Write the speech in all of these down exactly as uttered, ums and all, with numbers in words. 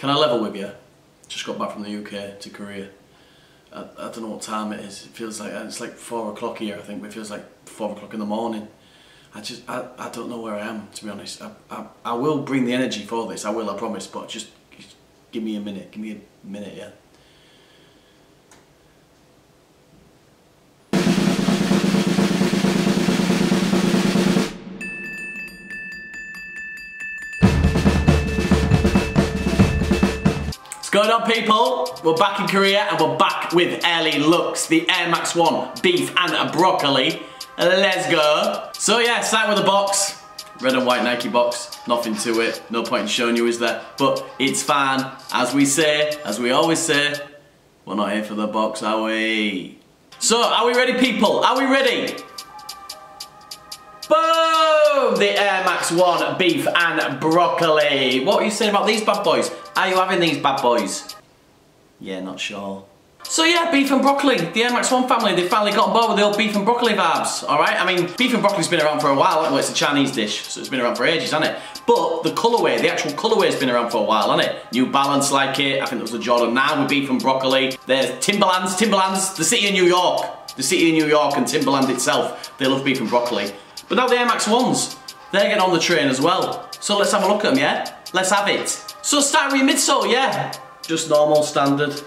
Can I level with you? Just got back from the U K to Korea. I, I don't know what time it is. It feels like, it's like four o'clock here I think, but it feels like four o'clock in the morning. I just, I, I don't know where I am, to be honest. I, I, I will bring the energy for this, I will, I promise, but just, just give me a minute, give me a minute, yeah. What's going on, people? We're back in Korea and we're back with Ellie Lux, the Air Max one, beef and a broccoli. Let's go. So yeah, sat with a box, red and white Nike box, nothing to it, no point in showing you, is there? But it's fine, as we say, as we always say, we're not here for the box, are we? So, are we ready, people? Are we ready? Boom! The Air Max one, beef and broccoli. What are you saying about these bad boys? Are you having these bad boys? Yeah, not sure. So yeah, beef and broccoli. The Air Max one family, they finally got on board with the old beef and broccoli vibes, alright? I mean, beef and broccoli's been around for a while. Well, it's a Chinese dish, so it's been around for ages, hasn't it? But the colourway, the actual colourway's been around for a while, hasn't it? New Balance like it, I think that was the Jordan nine with beef and broccoli. There's Timberlands, Timberlands, the city of New York. The city of New York and Timberland itself, they love beef and broccoli. But now the Air Max ones, they're getting on the train as well. So let's have a look at them, yeah? Let's have it. So start with your midsole, yeah. Just normal, standard,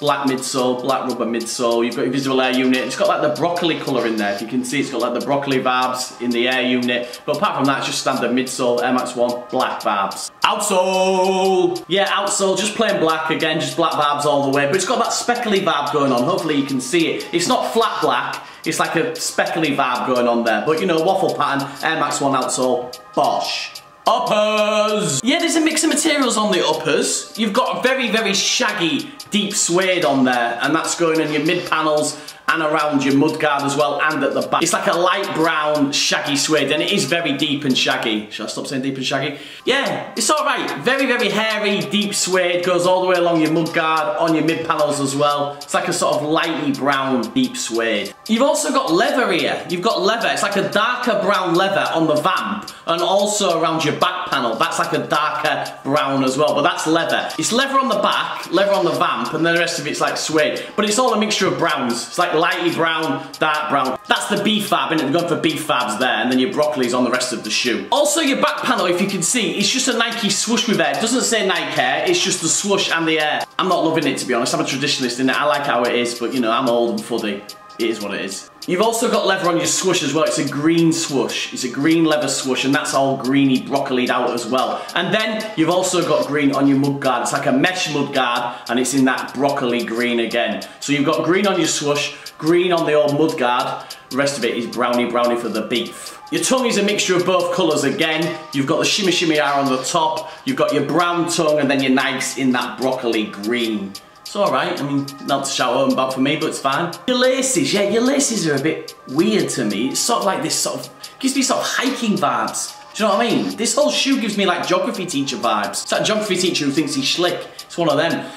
black midsole, black rubber midsole. You've got your visual air unit. It's got like the broccoli colour in there. If you can see, it's got like the broccoli vibes in the air unit. But apart from that, it's just standard midsole, Air Max one, black vibes. Outsole! Yeah, outsole, just plain black again, just black vibes all the way. But it's got that speckly vibe going on. Hopefully you can see it. It's not flat black. It's like a speckly vibe going on there. But you know, waffle pattern, Air Max one outsole, bosh. Uppers! Yeah, there's a mix of materials on the uppers. You've got very, very shaggy, deep suede on there, and that's going in your mid panels and around your mudguard as well, and at the back. It's like a light brown, shaggy suede, and it is very deep and shaggy. Should I stop saying deep and shaggy? Yeah, it's all right. Very, very hairy, deep suede, goes all the way along your mudguard, on your mid panels as well. It's like a sort of lighty brown, deep suede. You've also got leather here. You've got leather. It's like a darker brown leather on the vamp, and also around your back panel. That's like a darker brown as well, but that's leather. It's leather on the back, leather on the vamp, and then the rest of it's like suede. But it's all a mixture of browns. It's like lighty brown, dark brown. That's the beef fab, innit? We've gone for beef fabs there, and then your broccoli's on the rest of the shoe. Also, your back panel, if you can see, it's just a Nike swoosh with air. It doesn't say Nike Air, it's just the swoosh and the air. I'm not loving it, to be honest. I'm a traditionalist in it. I like how it is, but you know, I'm old and fuddy. It is what it is. You've also got leather on your swoosh as well. It's a green swoosh. It's a green leather swoosh, and that's all greeny broccolied out as well. And then you've also got green on your mudguard. It's like a mesh mudguard, and it's in that broccoli green again. So you've got green on your swoosh, green on the old mudguard. The rest of it is brownie brownie for the beef. Your tongue is a mixture of both colours again. You've got the shimmy shimmy R on the top. You've got your brown tongue, and then your nice in that broccoli green. It's alright, I mean, not to shout home about for me, but it's fine. Your laces, yeah, your laces are a bit weird to me. It's sort of like this sort of, gives me sort of hiking vibes. Do you know what I mean? This whole shoe gives me like geography teacher vibes. It's that geography teacher who thinks he's slick. It's one of them.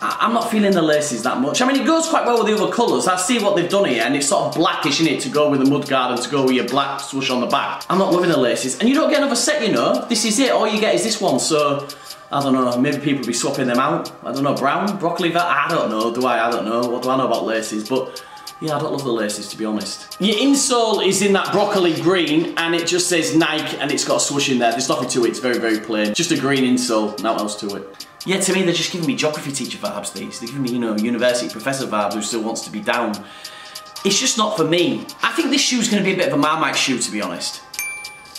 I, I'm not feeling the laces that much. I mean, it goes quite well with the other colours. I see what they've done here, and it's sort of blackish, innit, to go with the mudguard and to go with your black swoosh on the back. I'm not loving the laces. And you don't get another set, you know. This is it, all you get is this one, so I don't know, maybe people be swapping them out. I don't know, brown, broccoli, that, I don't know, do I? I don't know, what do I know about laces? But yeah, I don't love the laces, to be honest. Your insole is in that broccoli green, and it just says Nike, and it's got a swoosh in there. There's nothing to it, it's very, very plain. Just a green insole, not else to it. Yeah, to me, they're just giving me geography teacher vibes, these. They're giving me, you know, university professor vibes who still wants to be down. It's just not for me. I think this shoe's gonna be a bit of a Marmite shoe, to be honest.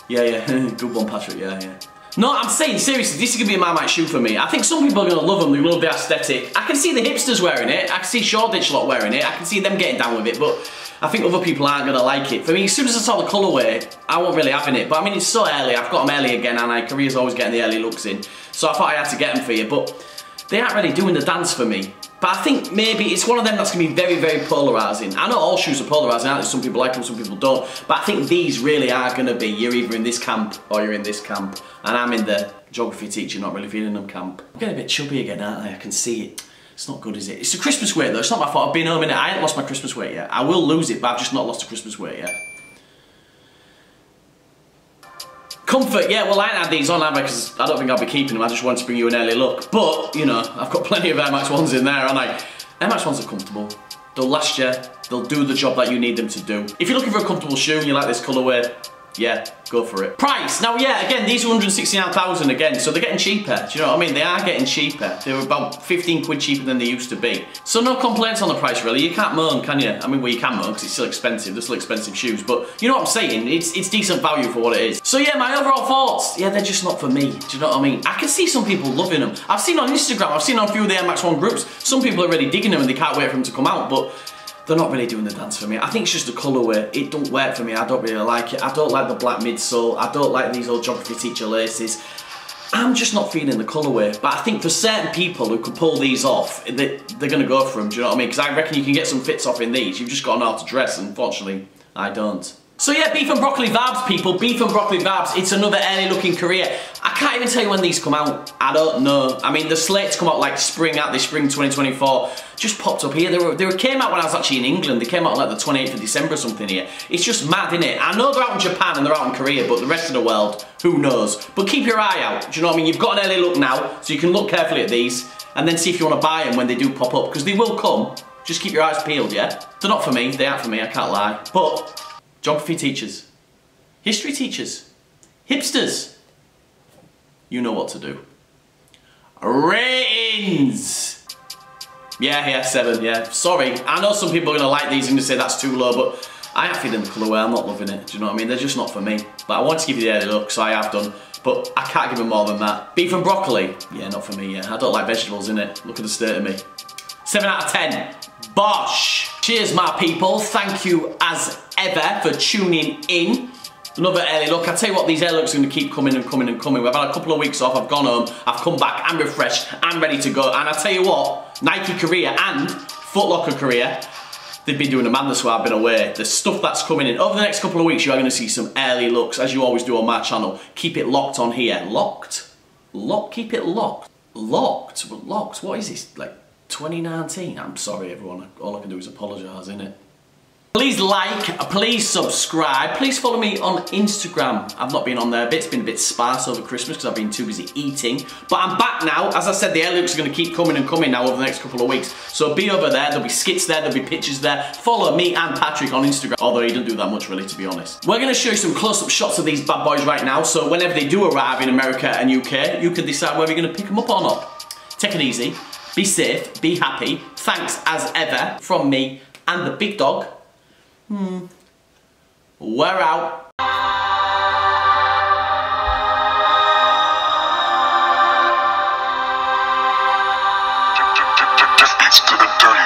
Yeah, yeah, good one, Patrick, yeah, yeah. No, I'm saying seriously, this is gonna be a Marmite shoe for me. I think some people are gonna love them, they love the aesthetic. I can see the hipsters wearing it, I can see Shoreditch lot wearing it, I can see them getting down with it, but I think other people aren't gonna like it. For me, as soon as I saw the colourway, I wasn't really having it, but I mean, it's so early, I've got them early again, and I, Korea's always getting the early looks in, so I thought I had to get them for you, but they aren't really doing the dance for me. But I think maybe it's one of them that's gonna be very, very polarising. I know all shoes are polarising, aren't they? Some people like them, some people don't. But I think these really are gonna be, you're either in this camp or you're in this camp. And I'm in the geography teacher, not really feeling them camp. I'm getting a bit chubby again, aren't I? I can see it. It's not good, is it? It's the Christmas weight though, it's not my fault. I've been home in it, I ain't lost my Christmas weight yet. I will lose it, but I've just not lost the Christmas weight yet. Comfort, yeah, well I had these on, have I? Because I don't think I'll be keeping them, I just wanted to bring you an early look. But, you know, I've got plenty of Air Max ones in there, haven't I? Air Max ones are comfortable. They'll last you, they'll do the job that you need them to do. If you're looking for a comfortable shoe and you like this colourway, yeah, go for it. Price, now yeah, again, these are one hundred sixty-nine thousand again, so they're getting cheaper, do you know what I mean? They are getting cheaper. They were about fifteen quid cheaper than they used to be. So no complaints on the price really, you can't moan, can you? I mean, well you can moan, because it's still expensive, they're still expensive shoes, but you know what I'm saying, it's it's decent value for what it is. So yeah, my overall thoughts, yeah, they're just not for me, do you know what I mean? I can see some people loving them. I've seen on Instagram, I've seen on a few of the Air Max one groups, some people are really digging them and they can't wait for them to come out, but they're not really doing the dance for me. I think it's just the colourway. It don't work for me. I don't really like it. I don't like the black midsole. I don't like these old geography teacher laces. I'm just not feeling the colourway. But I think for certain people who could pull these off, they, they're going to go for them. Do you know what I mean? Because I reckon you can get some fits off in these. You've just got to know how to dress. Unfortunately, I don't. So yeah, Beef and Broccoli Vibes, people. Beef and Broccoli Vibes. It's another early look in Korea. I can't even tell you when these come out. I don't know. I mean, the slates come out like spring, out this spring twenty twenty-four. Just popped up here. They, were, they were came out when I was actually in England. They came out like the twenty-eighth of December or something here. It's just mad, isn't it? I know they're out in Japan and they're out in Korea, but the rest of the world, who knows? But keep your eye out. Do you know what I mean? You've got an early look now, so you can look carefully at these and then see if you want to buy them when they do pop up, because they will come. Just keep your eyes peeled, yeah? They're not for me. They aren't for me. I can't lie. But geography teachers, history teachers, hipsters, you know what to do. Ratings! Yeah, yeah, seven, yeah. Sorry, I know some people are gonna like these and gonna say that's too low, but I ain't feeling the colourway, I'm not loving it. Do you know what I mean? They're just not for me. But I want to give you the early look, so I have done. But I can't give them more than that. Beef and broccoli? Yeah, not for me, yeah. I don't like vegetables, innit? Look at the state of me. seven out of ten. Bosh! Cheers, my people. Thank you as ever for tuning in. Another early look. I tell you what, these early looks are going to keep coming and coming and coming. We've had a couple of weeks off. I've gone home. I've come back. I'm refreshed. I'm ready to go. And I tell you what, Nike Korea and Foot Locker Korea, they've been doing a madness while I've been away. The stuff that's coming in over the next couple of weeks, you are going to see some early looks, as you always do on my channel. Keep it locked on here. Locked, lock. Keep it locked. Locked, but locked. What is this, like twenty nineteen? I'm sorry, everyone. All I can do is apologise, innit? Please like, please subscribe, please follow me on Instagram. I've not been on there a bit, it's been a bit sparse over Christmas because I've been too busy eating. But I'm back now, as I said, the early looks are going to keep coming and coming now over the next couple of weeks. So be over there, there'll be skits there, there'll be pictures there. Follow me and Patrick on Instagram, although he doesn't do that much really, to be honest. We're going to show you some close-up shots of these bad boys right now, so whenever they do arrive in America and U K, you can decide whether you're going to pick them up or not. Take it easy, be safe, be happy. Thanks as ever from me and the big dog. Hmm. We're out. Just beats to the dirt.